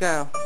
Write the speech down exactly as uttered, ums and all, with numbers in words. go.